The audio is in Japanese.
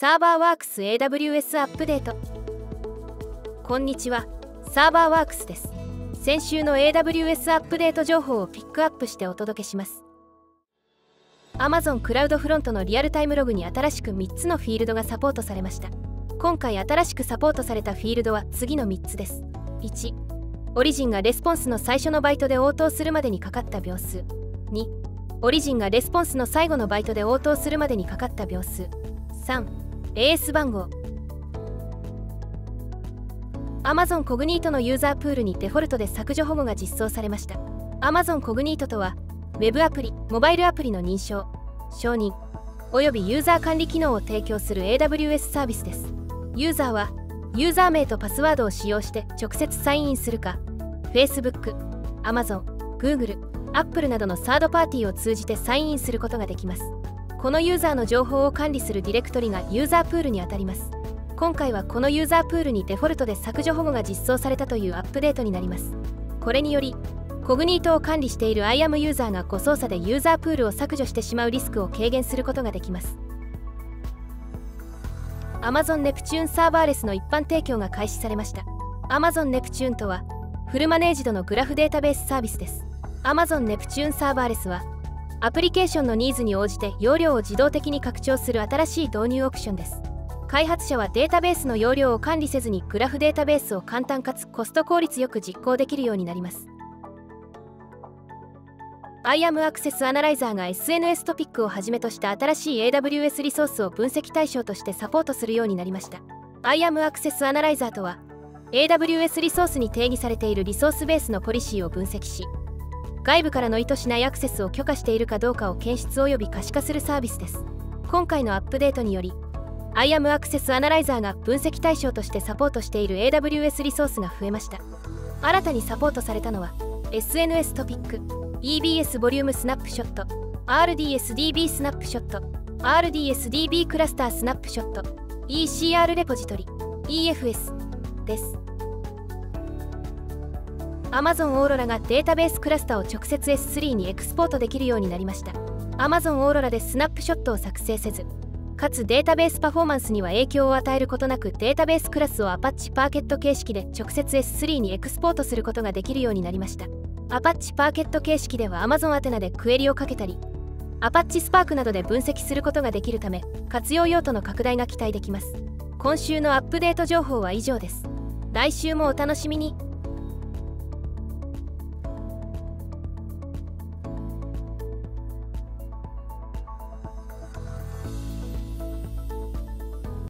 サーバーワークス AWS アップデート。こんにちは、サーバーワークスです。先週の AWS アップデート情報をピックアップしてお届けします。 Amazon クラウドフロントのリアルタイムログに新しく3つのフィールドがサポートされました。今回新しくサポートされたフィールドは次の3つです。1、オリジンがレスポンスの最初のバイトで応答するまでにかかった秒数。2、オリジンがレスポンスの最後のバイトで応答するまでにかかった秒数。3、AS 番号。 Amazon Cognito のユーザープールにデフォルトで削除保護が実装されました。Amazon Cognito とは、Web アプリ、モバイルアプリの認証、承認、およびユーザー管理機能を提供する AWS サービスです。ユーザーは、ユーザー名とパスワードを使用して直接サインインするか、Facebook、Amazon、Google、Apple などのサードパーティーを通じてサインインすることができます。このユーザーの情報を管理するディレクトリがユーザープールにあたります。今回はこのユーザープールにデフォルトで削除保護が実装されたというアップデートになります。これにより、Cognito を管理している IAM ユーザーが誤操作でユーザープールを削除してしまうリスクを軽減することができます。Amazon Neptune Serverless の一般提供が開始されました。Amazon Neptune とは、フルマネージドのグラフデータベースサービスです。Amazon Neptune Serverless は、アプリケーションのニーズに応じて容量を自動的に拡張する新しい導入オプションです。開発者はデータベースの容量を管理せずにグラフデータベースを簡単かつコスト効率よく実行できるようになります。IAM アクセスアナライザーが SNS トピックをはじめとした新しい AWS リソースを分析対象としてサポートするようになりました。IAM アクセスアナライザーとは、AWS リソースに定義されているリソースベースのポリシーを分析し、外部からの意図しないアクセスを許可しているかどうかを検出および可視化するサービスです。今回のアップデートにより、IAM アクセスアナライザーが分析対象としてサポートしている AWS リソースが増えました。新たにサポートされたのは、SNS トピック、EBS ボリュームスナップショット、RDSDB スナップショット、RDSDB クラスタースナップショット、ECR レポジトリ、EFS です。Amazon オーロラがデータベースクラスターを直接 S3 にエクスポートできるようになりました。Amazon オーロラでスナップショットを作成せず、かつデータベースパフォーマンスには影響を与えることなくデータベースクラスを Apache パーケット形式で直接 S3 にエクスポートすることができるようになりました。Apache パーケット形式では Amazon 宛名でクエリをかけたり、Apache Spark などで分析することができるため、活用用途の拡大が期待できます。今週のアップデート情報は以上です。来週もお楽しみに。